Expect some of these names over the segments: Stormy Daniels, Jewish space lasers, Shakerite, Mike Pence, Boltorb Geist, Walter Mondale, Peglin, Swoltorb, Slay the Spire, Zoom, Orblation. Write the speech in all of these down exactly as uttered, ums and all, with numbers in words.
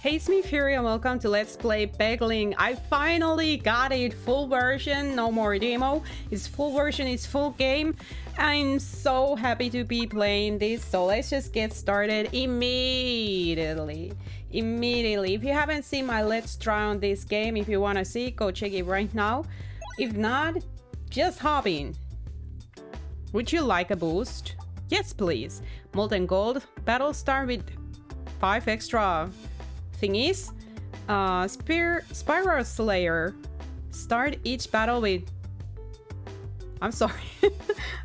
Hey, it's me Fury and welcome to Let's Play Peglin. I finally got it, full version, no more demo. It's full version, it's full game. I'm so happy to be playing this, so let's just get started immediately. Immediately. If you haven't seen my Let's Try on this game, if you want to see, go check it right now. If not, just hop in. Would you like a boost? Yes, please. Molten Gold, Battle Star with five extra thingies, uh, Spear, Spiral Slayer. Start each battle with... I'm sorry,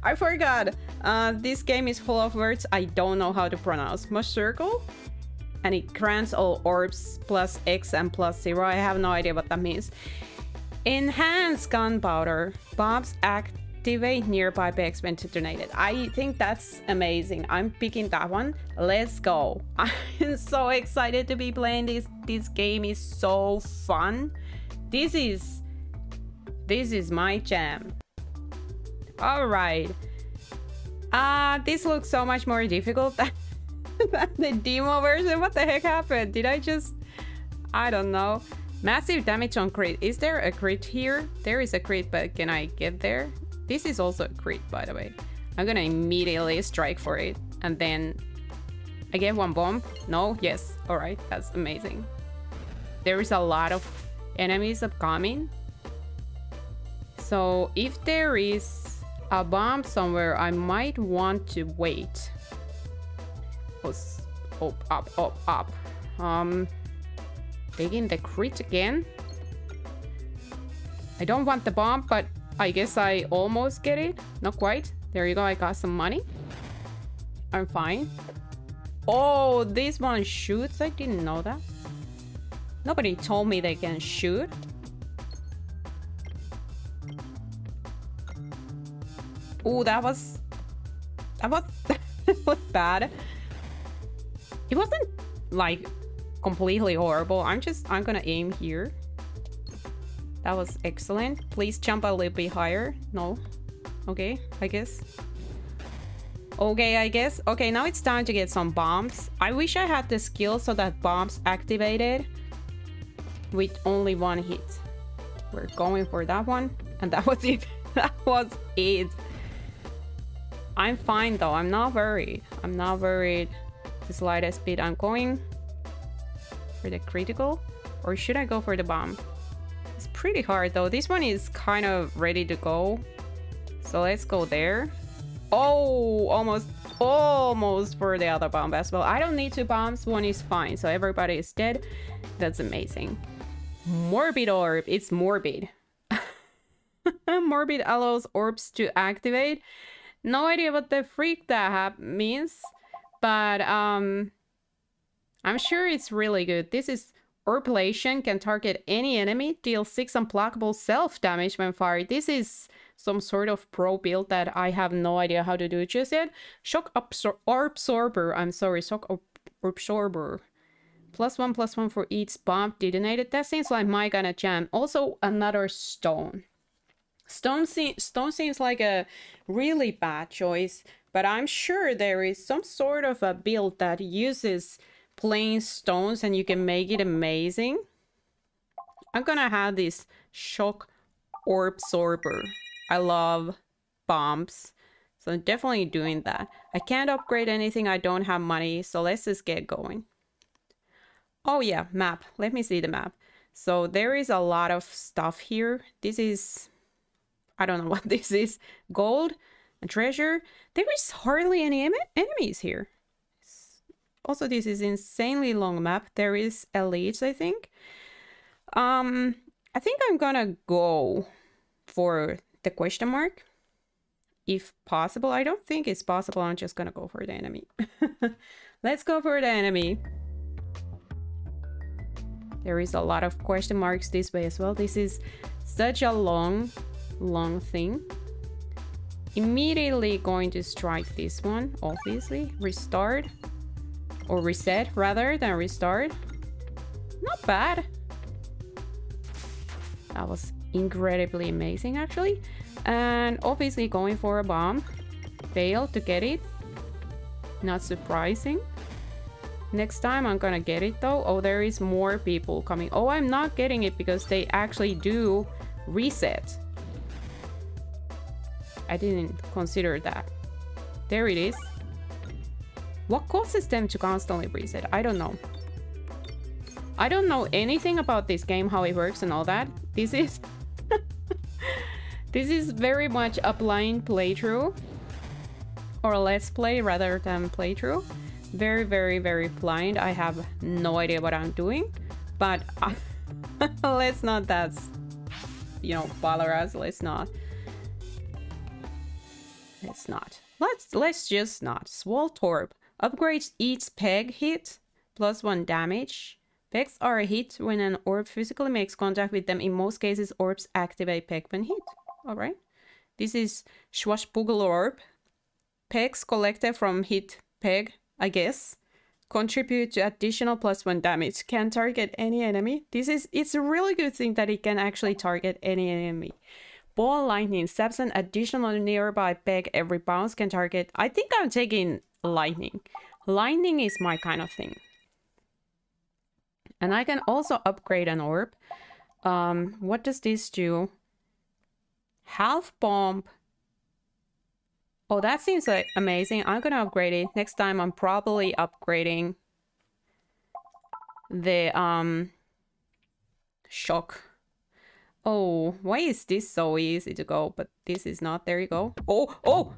I forgot. Uh, this game is full of words I don't know how to pronounce. Mush Circle, and it grants all orbs plus X and plus zero. I have no idea what that means. Enhance gunpowder. Bombs activate nearby pegs when detonated. I think that's amazing. I'm picking that one. Let's go. I'm so excited to be playing this. This game is so fun. This is... This is my jam. All right. Uh, this looks so much more difficult than, than the demo version. What the heck happened? Did I just... I don't know. Massive damage on crit. Is there a crit here? There is a crit, but can I get there? This is also a crit, by the way. I'm gonna immediately strike for it. And then... I get one bomb. No? Yes. All right. That's amazing. There is a lot of enemies upcoming. So, if there is... a bomb somewhere, I might want to wait. Up, up, up, up. Um, taking the crit again. I don't want the bomb, but I guess I almost get it. Not quite. There you go. I got some money. I'm fine. Oh, this one shoots. I didn't know that. Nobody told me they can shoot. Ooh, that was... That was... that was bad. It wasn't, like, completely horrible. I'm just... I'm gonna aim here. That was excellent. Please jump a little bit higher. No. Okay, I guess. Okay, I guess. Okay, now it's time to get some bombs. I wish I had the skill so that bombs activated with only one hit. We're going for that one. And that was it. That was it. I'm fine though, I'm not worried. I'm not worried. The slightest bit I'm going for the critical, or should I go for the bomb? It's pretty hard though. This one is kind of ready to go. So let's go there. Oh, almost, almost for the other bomb as well. I don't need two bombs, one is fine. So everybody is dead. That's amazing. Morbid orb, it's morbid. Morbid allows orbs to activate. No idea what the freak that means, but um, I'm sure it's really good. This is Orblation, can target any enemy, deal six unblockable self-damage when fired. This is some sort of pro build that I have no idea how to do just yet. Shock absor Absorber, I'm sorry, Shock ab Absorber. Plus one, plus one for each bomb detonated. That seems like my kind of jam. Also, another stone. Stone, se stone seems like a really bad choice, but I'm sure there is some sort of a build that uses plain stones and you can make it amazing. I'm gonna have this Shock Absorber. I love bombs, so I'm definitely doing that. I can't upgrade anything, I don't have money, so let's just get going. Oh yeah, map. Let me see the map. So there is a lot of stuff here. This is... I don't know what this is. Gold and treasure. There is hardly any em enemies here. Also, this is insanely long map. There is elites, I think. Um, I think I'm gonna go for the question mark. If possible. I don't think it's possible. I'm just gonna go for the enemy. Let's go for the enemy. There is a lot of question marks this way as well. This is such a long... long thing. Immediately going to strike this one, obviously. Restart, or reset rather than restart. Not bad. That was incredibly amazing actually. And obviously going for a bomb. Failed to get it. Not surprising. Next time I'm gonna get it though. Oh, there is more people coming. Oh, I'm not getting it because they actually do reset. I didn't consider that. There it is. What causes them to constantly reset? I don't know. I don't know anything about this game, how it works and all that. This is... this is very much a blind playthrough. Or let's play rather than playthrough. Very, very, very blind. I have no idea what I'm doing. But I... let's not that's... you know, bother us. Let's not. Let's not. Let's, let's just not. Swoltorb. Upgrades each peg hit. Plus one damage. Pegs are a hit when an orb physically makes contact with them. In most cases, orbs activate peg when hit. Alright. This is Swashbuckle Orb. Pegs collected from hit peg, I guess, contribute to additional plus one damage. Can target any enemy. This is, it's a really good thing that it can actually target any enemy. Ball lightning stabs an additional nearby peg every bounce. Can target. I think I'm taking lightning. Lightning is my kind of thing. And I can also upgrade an orb. Um, what does this do? Half bomb. Oh, that seems like amazing. I'm gonna upgrade it. Next time I'm probably upgrading the um shock. Oh, why is this so easy to go? But this is not. There you go. Oh, oh,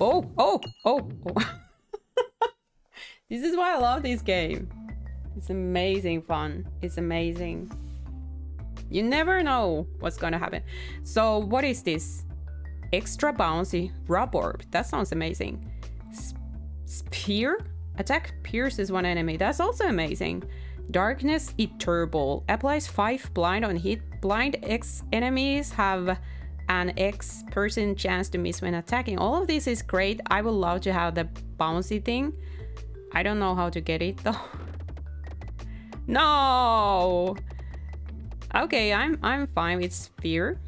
oh, oh, oh, oh. This is why I love this game. It's amazing fun. It's amazing. You never know what's gonna happen. So what is this? Extra bouncy rub orb. That sounds amazing. S spear? Attack pierces one enemy. That's also amazing. Darkness Eater Ball. Applies five blind on hit. Blind X enemies have an X percent chance to miss when attacking. All of this is great. I would love to have the bouncy thing. I don't know how to get it though. No! Okay, I'm I'm fine with spear.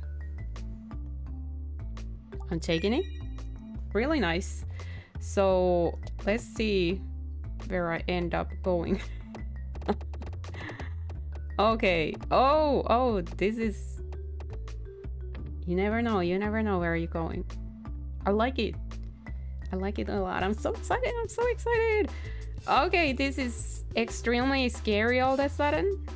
I'm taking it. Really nice. So let's see where I end up going. Okay. Oh, oh, this is... you never know. You never know where you're going. I like it. I like it a lot. I'm so excited. I'm so excited. Okay, this is extremely scary all of a sudden.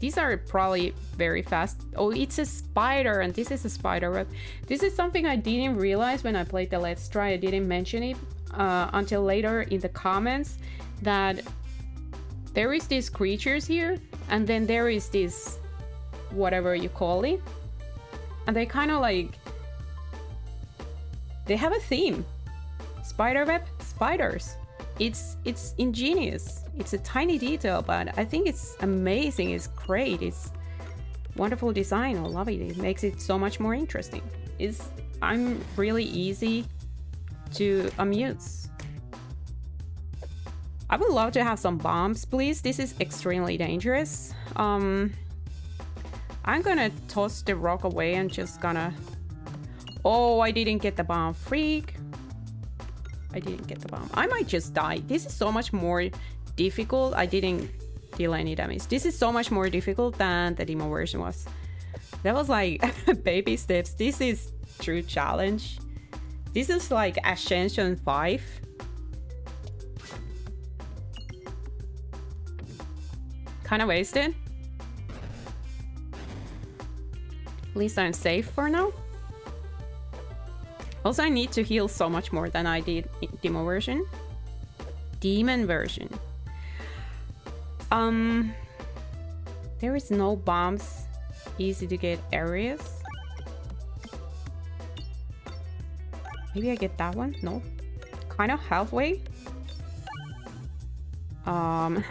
These are probably very fast. Oh, it's a spider, and this is a spider web. This is something I didn't realize when I played the Let's Try. I didn't mention it uh, until later in the comments, that there is these creatures here, and then there is this whatever you call it, and they kind of like, they have a theme. Spider web, spiders. It's it's ingenious. It's a tiny detail, but I think it's amazing. It's great. It's wonderful design. I love it. It makes it so much more interesting. It's I'm really easy to amuse. I would love to have some bombs, please. This is extremely dangerous. Um, I'm gonna toss the rock away and just gonna... oh, I didn't get the bomb. Freak. I didn't get the bomb. I might just die. This is so much more difficult. I didn't deal any damage. This is so much more difficult than the demo version was. That was like baby steps. This is true challenge. This is like Ascension five. Kind of wasted. At least I'm safe for now. Also, I need to heal so much more than I did in demo version. Demon version. Um, there is no bombs. Easy to get areas. Maybe I get that one? No. Kind of halfway. Um.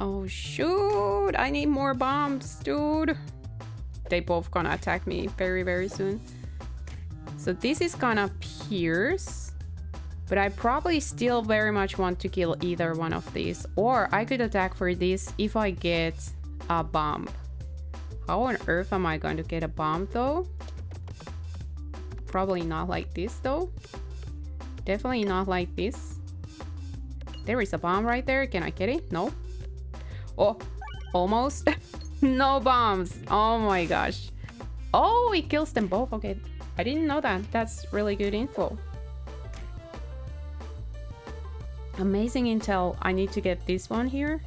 Oh, shoot. I need more bombs, dude. They both gonna attack me very very soon. So this is gonna pierce, but I probably still very much want to kill either one of these, or I could attack for this if I get a bomb. How on earth am I going to get a bomb though? Probably not like this though. Definitely not like this. There is a bomb right there. Can I get it? No. Oh, almost. No bombs. Oh my gosh. Oh, it kills them both. Okay. I didn't know that. That's really good info. Amazing intel. I need to get this one here.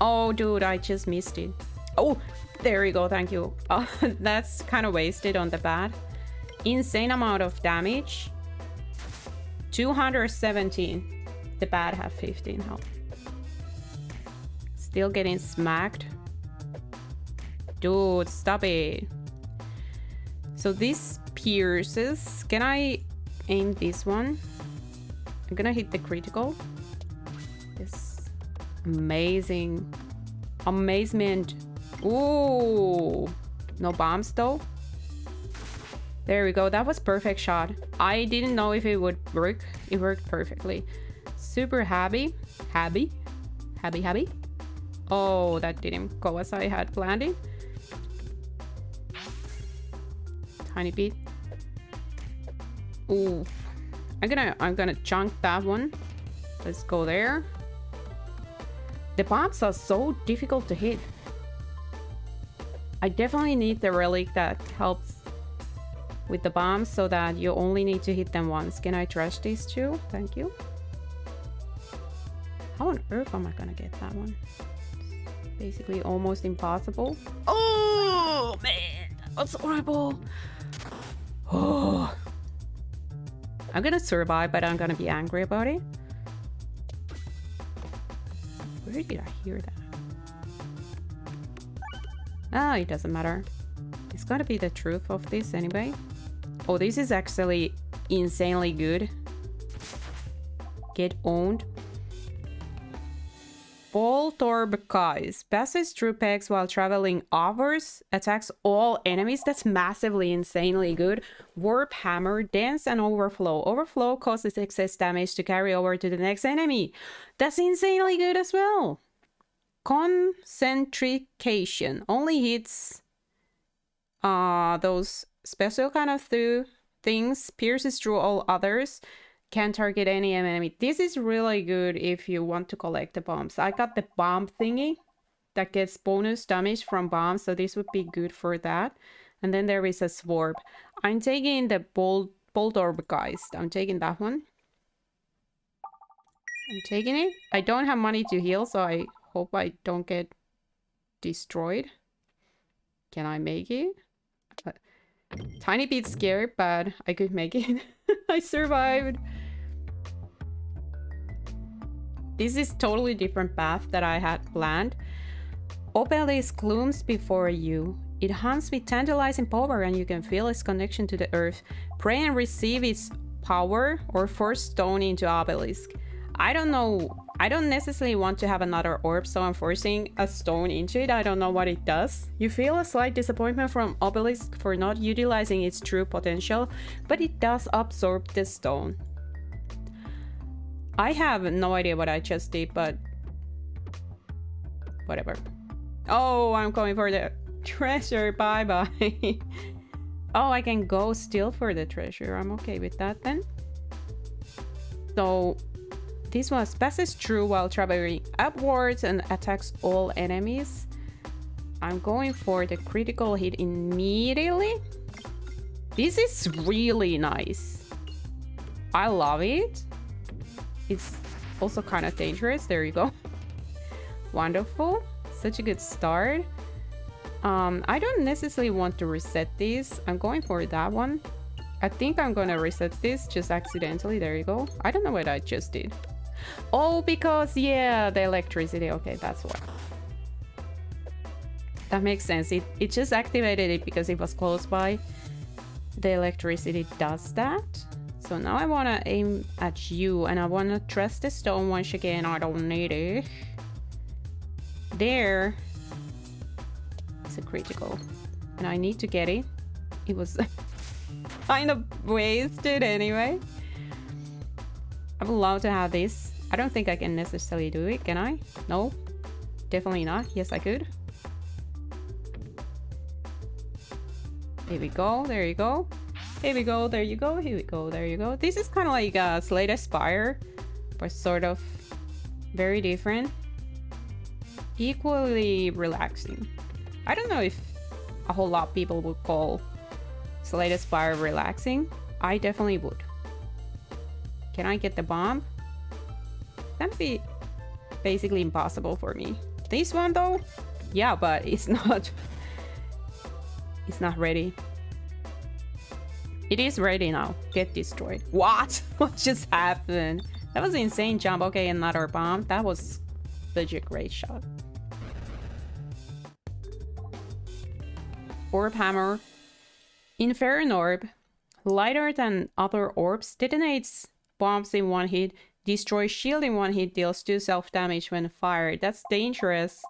Oh, dude, I just missed it. Oh, there you go. Thank you. Uh, that's kind of wasted on the bat. Insane amount of damage. two hundred seventeen. The bat have fifteen health. Still getting smacked. Dude, stop it. So this pierces. Can I aim this one? I'm gonna hit the critical. This amazing. Amazement. Ooh. No bombs though. There we go. That was perfect shot. I didn't know if it would work. It worked perfectly. Super happy. Happy. Happy, happy. Oh, that didn't go as I had planned it. Tiny bit. Ooh. I'm gonna I'm gonna chunk that one. Let's go there. The bombs are so difficult to hit. I definitely need the relic that helps with the bombs so that you only need to hit them once. Can I trash these two? Thank you. How on earth am I gonna get that one? It's basically almost impossible. Oh man, that's horrible. Oh. I'm gonna survive, but I'm gonna be angry about it. Where did I hear that? Ah, it doesn't matter. It's gotta be the truth of this anyway. Oh, this is actually insanely good. Get owned. Boltorb Kais. Passes through pegs while traveling offers. Attacks all enemies. That's massively insanely good. Warp Hammer. Dance and Overflow. Overflow causes excess damage to carry over to the next enemy. That's insanely good as well. Concentration. Only hits uh, those special kind of through things. Pierces through all others. Can target any enemy. This is really good if you want to collect the bombs. I got the bomb thingy that gets bonus damage from bombs, so this would be good for that. And then there is a swarp. I'm taking the bold Boltorb Geist. I'm taking that one. I'm taking it. I don't have money to heal, so I hope I don't get destroyed. Can I make it? Tiny bit scared, but I could make it. I survived. This is totally different path that I had planned. Open these glooms before you. It hunts with tantalizing power and you can feel its connection to the earth. Pray and receive its power or force stone into obelisk. I don't know. I don't necessarily want to have another orb, so I'm forcing a stone into it. I don't know what it does. You feel a slight disappointment from obelisk for not utilizing its true potential, but it does absorb the stone. I have no idea what I just did, but whatever. Oh, I'm going for the treasure. Bye bye. Oh, I can go still for the treasure. I'm okay with that then. So this one passes through while traveling upwards and attacks all enemies. I'm going for the critical hit immediately. This is really nice. I love it. It's also kind of dangerous. There you go. Wonderful. Such a good start. Um, I don't necessarily want to reset these. I'm going for that one. I think I'm gonna reset this just accidentally. There you go. I don't know what I just did. Oh, because yeah, the electricity. Okay, that's why. That makes sense. It, it just activated it because it was close by. The electricity does that. So now I want to aim at you and I want to trust the stone once again. I don't need it. There. It's a critical. And I need to get it. It was kind of wasted anyway. I would love to have this. I don't think I can necessarily do it, can I? No, definitely not. Yes, I could. Here we go, there you go. Here we go, there you go, here we go, there you go. This is kind of like a Slay the Spire, but sort of very different, equally relaxing. I don't know if a whole lot of people would call Slay the Spire relaxing. I definitely would. Can I get the bomb? That'd be basically impossible for me. This one though? Yeah, but it's not... it's not ready. It is ready now. Get destroyed. What? What just happened? That was an insane jump. Okay, another bomb. That was legit great shot. Orb hammer. Inferno orb. Lighter than other orbs. Detonates bombs in one hit. Destroys shield in one hit. Deals two self-damage when fired. That's dangerous.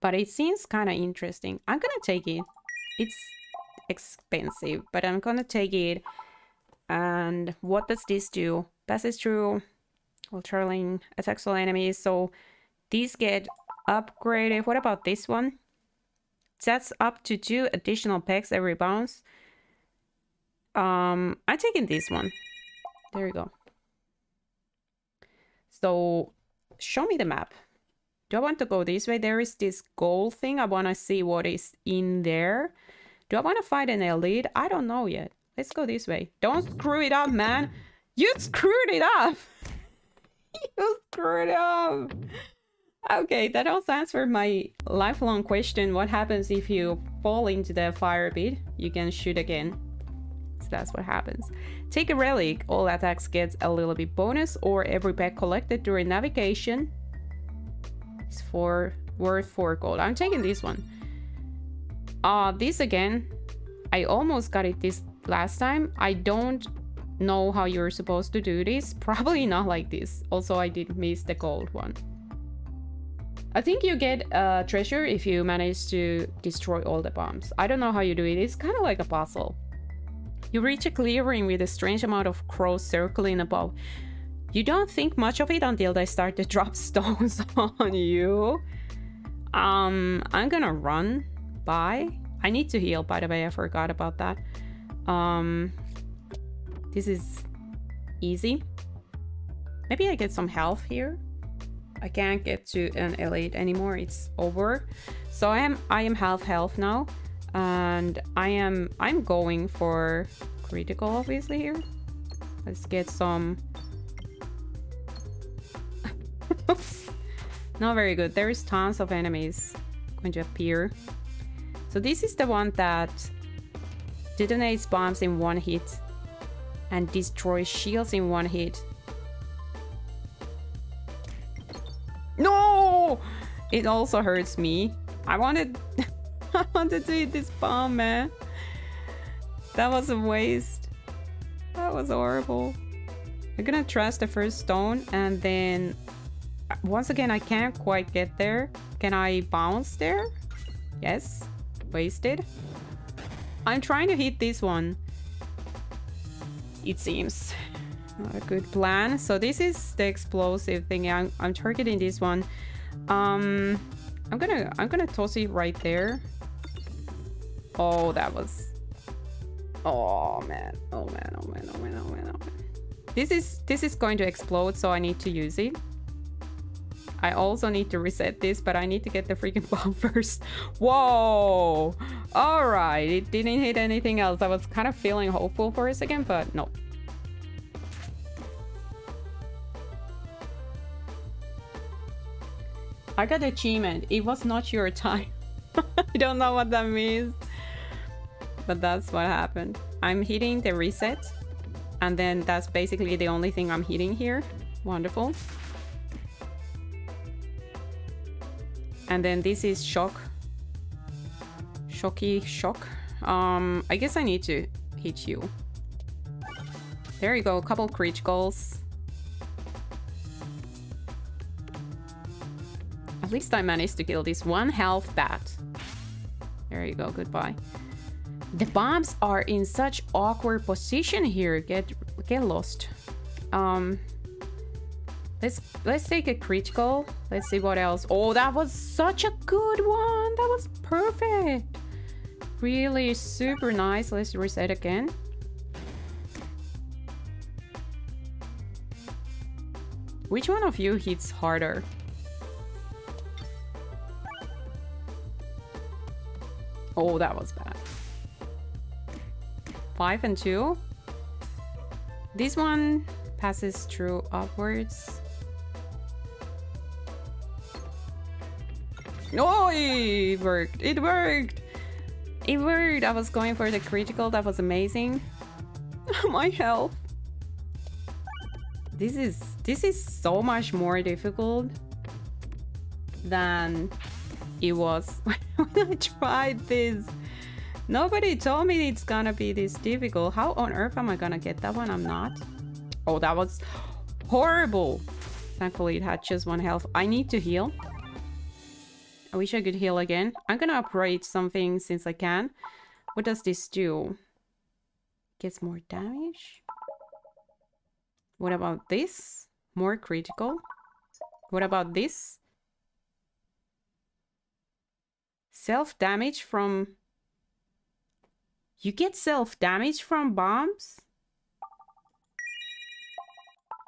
But it seems kind of interesting. I'm gonna take it. It's expensive, but I'm gonna take it. And what does this do? Passes through while traveling, attacks all enemies. So these get upgraded. What about this one? That's up to two additional pegs every bounce. Um, I'm taking this one. There we go. So show me the map. Do I want to go this way? There is this gold thing. I want to see what is in there. Do I want to fight an elite? I don't know yet. Let's go this way. Don't screw it up, man. You screwed it up. You screwed it up. Okay, that also answered my lifelong question. What happens if you fall into the fire pit? You can shoot again. So that's what happens. Take a relic. All attacks get a little bit bonus, or every pack collected during navigation. It's for worth four gold. I'm taking this one. Uh, this again. I almost got it this last time. I don't know how you're supposed to do this. Probably not like this. Also, I did miss the gold one. I think you get a treasure if you manage to destroy all the bombs. I don't know how you do it. It's kind of like a puzzle. You reach a clearing with a strange amount of crows circling above. You don't think much of it until they start to drop stones on you. Um, I'm gonna run by. I need to heal, by the way, I forgot about that. Um, this is easy. Maybe I get some health here. I can't get to an elite anymore, it's over. So I am I am half health now. And I am I'm going for critical, obviously, here. Let's get some... Not very good. There is tons of enemies going to appear. So this is the one that detonates bombs in one hit and destroys shields in one hit. No! It also hurts me. I wanted I wanted to hit this bomb, man. That was a waste. That was horrible. I'm gonna trash the first stone, and then once again, I can't quite get there. Can I bounce there? Yes. Wasted. I'm trying to hit this one. It seems not a good plan. So this is the explosive thing. I'm, I'm targeting this one. Um, I'm gonna I'm gonna toss it right there. Oh, that was... Oh man. Oh man. Oh man. Oh man. Oh man. Oh man. This is this is going to explode. So I need to use it. I also need to reset this, but I need to get the freaking bomb first. Whoa! Alright, it didn't hit anything else. I was kind of feeling hopeful for a second, but no. I got the achievement. It was not your time. I don't know what that means. But that's what happened. I'm hitting the reset. And then that's basically the only thing I'm hitting here. Wonderful. And then this is shock. Shocky shock. Um, I guess I need to hit you. There you go, a couple criticals. At least I managed to kill this one health bat. There you go, goodbye. The bombs are in such awkward position here. Get get lost. Um Let's let's take a critical. Let's see what else. Oh, that was such a good one. That was perfect. Really super nice. Let's reset again. Which one of you hits harder? Oh, that was bad. Five and two. This one passes through upwards. Oh, it worked! It worked! It worked! I was going for the critical, that was amazing. My health! This is, this is so much more difficult than it was when I tried this. Nobody told me it's gonna be this difficult. How on earth am I gonna get that one? I'm not. Oh, that was horrible. Thankfully, it had just one health. I need to heal. I wish I could heal again. I'm gonna upgrade something since I can. What does this do? Gets more damage? What about this? More critical? What about this? Self-damage from... You get self-damage from bombs?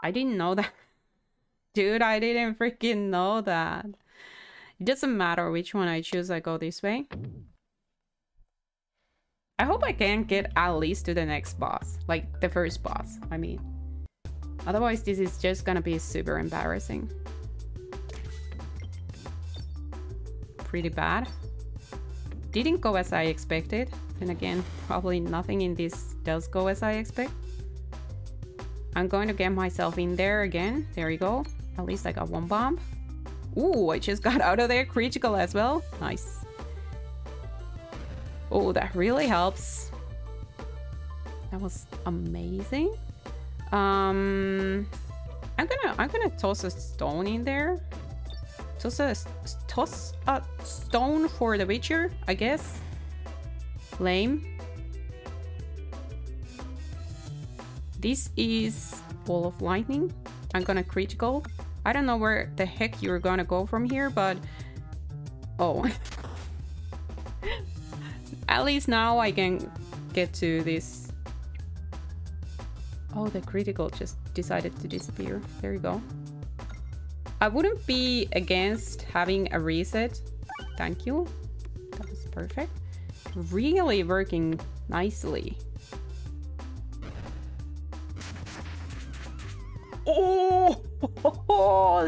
I didn't know that. Dude, I didn't freaking know that. It doesn't matter which one I choose, I go this way. I hope I can get at least to the next boss. Like, the first boss, I mean. Otherwise, this is just gonna be super embarrassing. Pretty bad. Didn't go as I expected. And again, probably nothing in this does go as I expect. I'm going to get myself in there again. There we go. At least I got one bomb. Ooh, I just got out of there. Critical as well. Nice. Oh, that really helps. That was amazing. Um, I'm gonna I'm gonna toss a stone in there. Toss a toss a stone for the Witcher, I guess. Lame. This is Ball of Lightning. I'm gonna critical. I don't know where the heck you're gonna go from here, but... Oh. At least now I can get to this. Oh, the critical just decided to disappear. There you go. I wouldn't be against having a reset. Thank you. That was perfect. Really working nicely. Oh,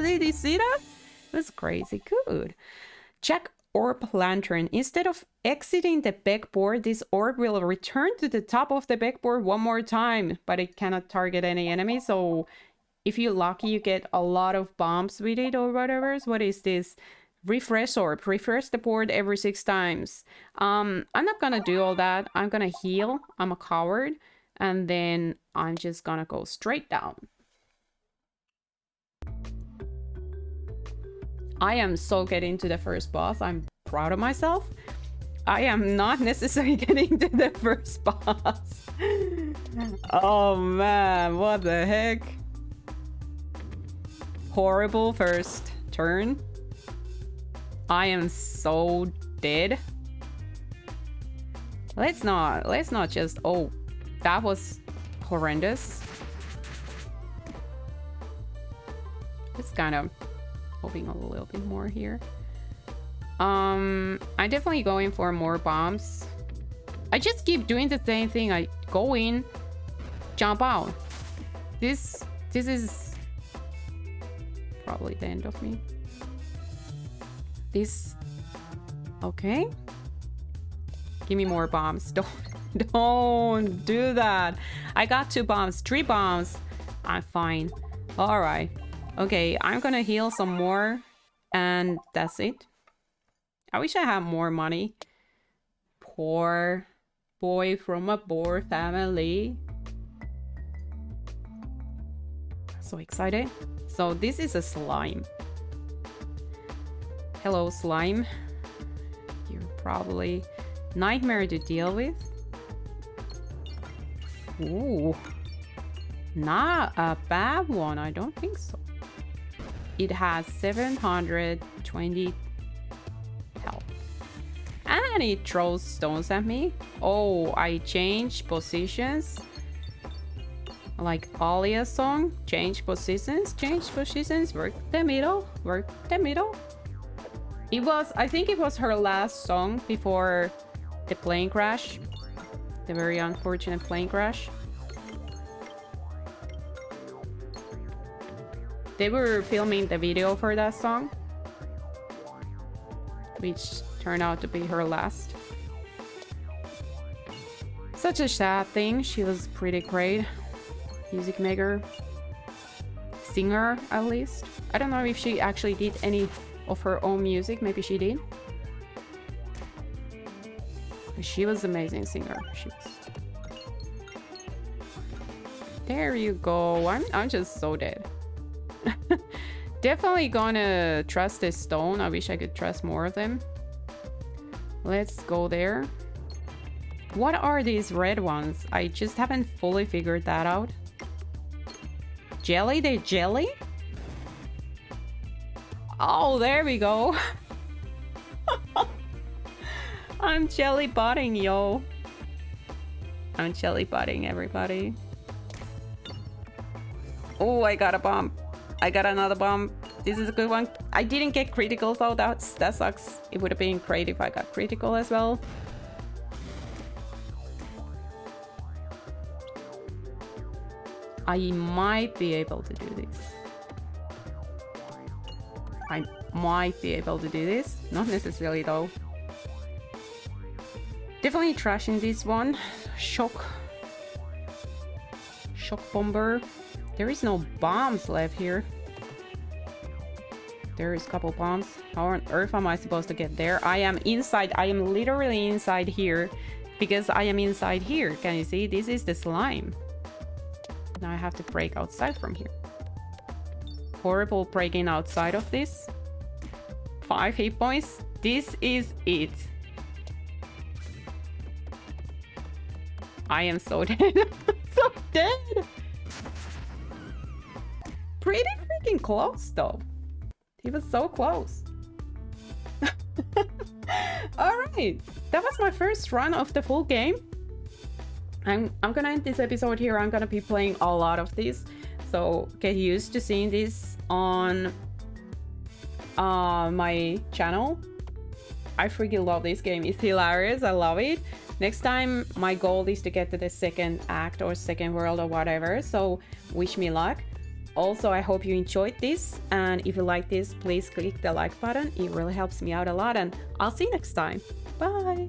did you see that? That's crazy good. Check orb lantern. Instead of exiting the backboard, this orb will return to the top of the backboard one more time, but it cannot target any enemy. So if you're lucky, you get a lot of bombs with it or whatever. So what is this? Refresh orb. Refresh the board every six times. Um, I'm not gonna do all that. I'm gonna heal. I'm a coward. And then I'm just gonna go straight down. I am so getting to the first boss. I'm proud of myself. I am not necessarily getting to the first boss. Oh man, what the heck? Horrible first turn. I am so dead. Let's not, let's not just... Oh, that was horrendous. Just kind of hoping a little bit more here. Um, I'm definitely going for more bombs. I just keep doing the same thing. I go in, jump out. This, this is probably the end of me. This, okay. Give me more bombs. Don't, don't do that. I got two bombs, three bombs. I'm fine. All right. Okay, I'm gonna heal some more, and that's it. I wish I had more money. Poor boy from a poor family. So excited. So this is a slime. Hello, slime. You're probably a nightmare to deal with. Ooh. Not a bad one, I don't think so. It has seven hundred twenty health. And it throws stones at me. Oh, I changed positions. like Alia's song, change positions, change positions, work the middle, work the middle. It was, I think it was her last song before the plane crash, the very unfortunate plane crash. They were filming the video for that song, which turned out to be her last. Such a sad thing. She was pretty great music maker, singer at least. I don't know if she actually did any of her own music. Maybe she did. But she was an amazing singer. She was... There you go. I'm, I'm just so dead. Definitely gonna trust this stone. I wish I could trust more of them. Let's go there. What are these red ones? I just haven't fully figured that out. Jelly? They're jelly? Oh, there we go. I'm jelly botting, yo. I'm jelly botting, everybody. Oh, I got a bomb. I got another bomb. This is a good one. I didn't get critical though. That's, that sucks. It would have been great if I got critical as well. I might be able to do this. I might be able to do this. Not necessarily though. Definitely trashing this one. Shock. Shock bomber. There is no bombs left here. There is a couple bombs. How on earth am I supposed to get there? I am inside. I am literally inside here because I am inside here. Can you see? This is the slime. Now I have to break outside from here. Horrible breaking outside of this. Five hit points. This is it. I am so dead. So dead. Pretty freaking close though. He was so close. Alright, that was my first run of the full game. I'm, I'm gonna end this episode here. I'm gonna be playing a lot of this, so get used to seeing this on uh, my channel. I freaking love this game. It's hilarious. I love it. Next time my goal is to get to the second act or second world or whatever, so wish me luck. Also, I hope you enjoyed this, and if you like this, please click the like button. It really helps me out a lot, and I'll see you next time. Bye!